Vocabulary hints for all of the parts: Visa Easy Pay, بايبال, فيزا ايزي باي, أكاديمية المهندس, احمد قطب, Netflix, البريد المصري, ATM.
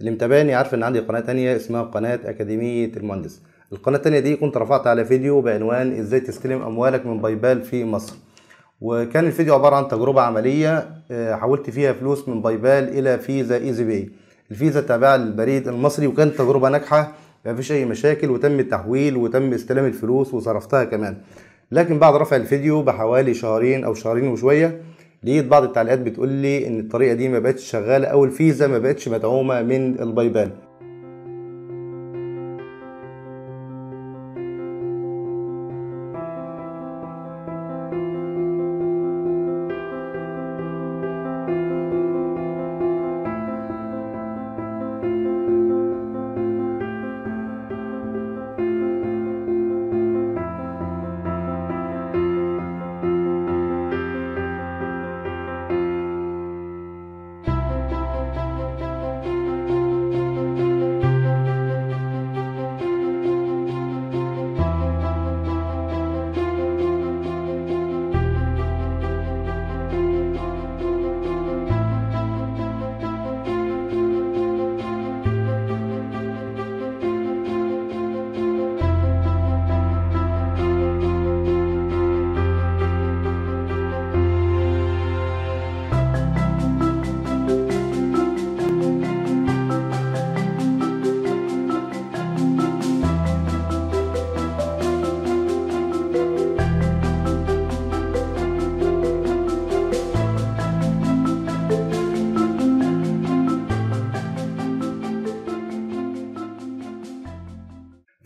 اللي متابعني عارف ان عندي قناة تانية اسمها قناة أكاديمية المهندس. القناة التانية دي كنت رفعت على فيديو بعنوان ازاي تستلم اموالك من بايبال في مصر، وكان الفيديو عبارة عن تجربة عملية حولت فيها فلوس من بايبال الى فيزا ايزي باي. الفيزا تابعة للبريد المصري وكانت تجربة ناجحة، مفيش اي مشاكل وتم التحويل وتم استلام الفلوس وصرفتها كمان. لكن بعد رفع الفيديو بحوالي شهرين او شهرين وشوية لقيت بعض التعليقات بتقول لي ان الطريقه دي ما بقتش شغاله او الفيزا ما بقتش مدعومه من البايبال.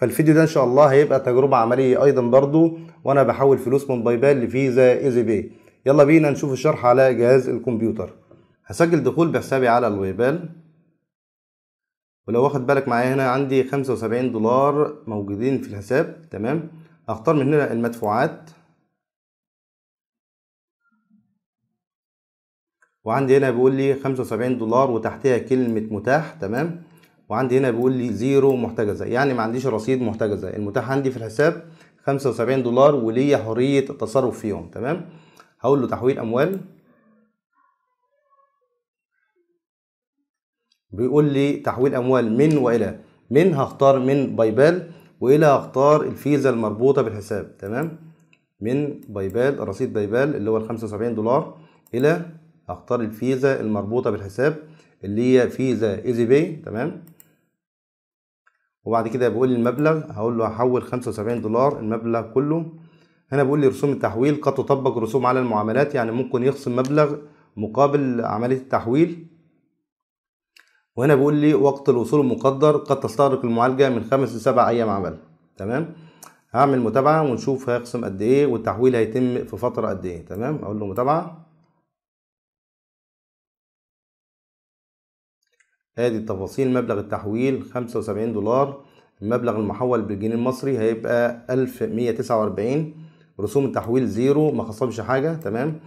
فالفيديو ده ان شاء الله هيبقى تجربة عملية ايضا برضو وانا بحول فلوس من بايبال لفيزا ايزي باي. يلا بينا نشوف الشرح على جهاز الكمبيوتر. هسجل دخول بحسابي على البايبال، ولو واخد بالك معايا هنا عندي 75 دولار موجودين في الحساب. تمام، هختار من هنا المدفوعات، وعندي هنا بيقول لي 75 دولار وتحتها كلمة متاح. تمام، وعندي هنا بيقول لي زيرو محتجزه، يعني ما عنديش رصيد محتجزه. المتاح عندي في الحساب 75 دولار وليا حريه التصرف فيهم. تمام، هقول له تحويل اموال، بيقول لي تحويل اموال من والى. من هختار من بايبال، والى هختار الفيزا المربوطه بالحساب. تمام، من بايبال رصيد بايبال اللي هو ال 75 دولار، الى هختار الفيزا المربوطه بالحساب اللي هي فيزا ايزي باي. تمام، وبعد كده بيقول لي المبلغ، هقول له هحول 75 دولار المبلغ كله. هنا بيقول لي رسوم التحويل قد تطبق رسوم على المعاملات، يعني ممكن يخصم مبلغ مقابل عملية التحويل. وهنا بيقول لي وقت الوصول المقدر قد تستغرق المعالجة من 5 ل7 أيام عمل. تمام، هعمل متابعة ونشوف هيخصم قد إيه والتحويل هيتم في فترة قد إيه. تمام، أقول له متابعة، ادي التفاصيل. مبلغ التحويل 75 دولار، المبلغ المحول بالجنيه المصري هيبقى 1149، رسوم التحويل زيرو ما خصمش حاجه. تمام،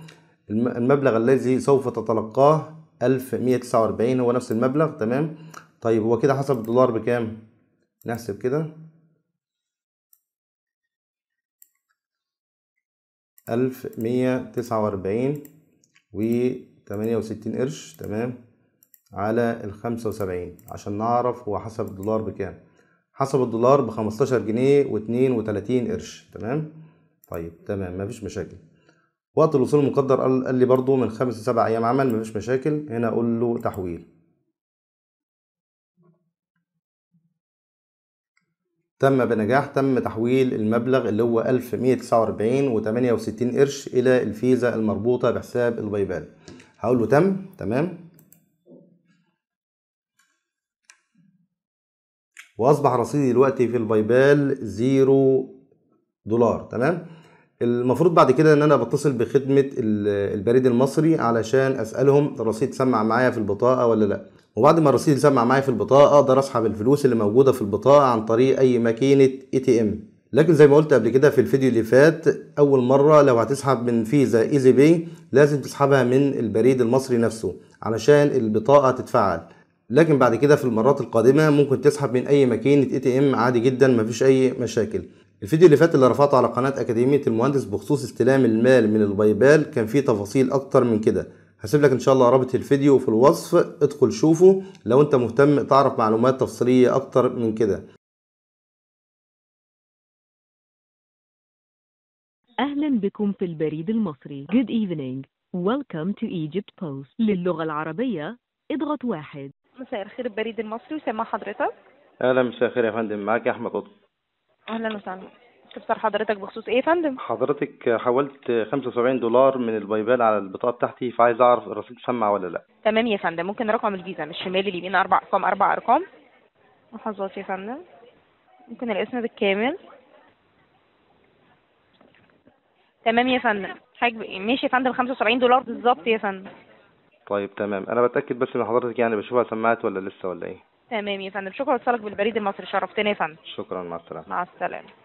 المبلغ الذي سوف تتلقاه 1149 هو نفس المبلغ. تمام، طيب هو كده حسب الدولار بكام؟ نحسب كده 1149 و68 قرش. تمام، على ال75 عشان نعرف هو حسب الدولار بكام. حسب الدولار ب15 جنيه و32 قرش. تمام، طيب تمام مفيش مشاكل. وقت الوصول المقدر قال لي برضو من 5 ل7 ايام عمل، مفيش مشاكل. هنا اقول له تحويل، تم بنجاح. تم تحويل المبلغ اللي هو 1149 و68 قرش الى الفيزا المربوطة بحساب البايبال. هقول له تم. تمام، واصبح رصيدي دلوقتي في البايبال 0 دولار. تمام، المفروض بعد كده ان انا بتصل بخدمه البريد المصري علشان اسالهم الرصيد سمع معايا في البطاقه ولا لا، وبعد ما الرصيد سمع معايا في البطاقه اقدر اسحب الفلوس اللي موجوده في البطاقه عن طريق اي ماكينه ATM. لكن زي ما قلت قبل كده في الفيديو اللي فات، اول مره لو هتسحب من فيزا ايزي باي لازم تسحبها من البريد المصري نفسه علشان البطاقه تتفعل. لكن بعد كده في المرات القادمة ممكن تسحب من أي ماكينة ATM عادي جدا، مفيش أي مشاكل. الفيديو اللي فات اللي رفعته على قناة أكاديمية المهندس بخصوص استلام المال من البايبال كان فيه تفاصيل أكتر من كده، هسيب لك ان شاء الله رابط الفيديو في الوصف، ادخل شوفه لو انت مهتم تعرف معلومات تفصيلية اكتر من كده. اهلا بكم في البريد المصري. Good evening. Welcome to Egypt Post. للغة العربية اضغط 1. مساء الخير البريد المصري، وسامع حضرتك. اهلا مساء الخير يا فندم، معاك يا احمد قطب. اهلا وسهلا، استفسار حضرتك بخصوص ايه يا فندم؟ حضرتك حولت $75 من البايبال على البطاقه بتاعتي، فعايز اعرف الرصيد سمع ولا لا. تمام يا فندم، ممكن رقم الفيزا من الشمال اليمين 4 ارقام. لحظات يا فندم، ممكن الاسم بالكامل. تمام يا فندم، ماشي يا فندم، $75 بالظبط يا فندم. طيب تمام، انا بتاكد بس من حضرتك يعني بشوفها سمعت ولا لسه ولا ايه. تمام يا فندم، شكرا، اتصالك بالبريد المصري، شرفتنا يا فندم. شكرا، مع السلامه. مع السلامه.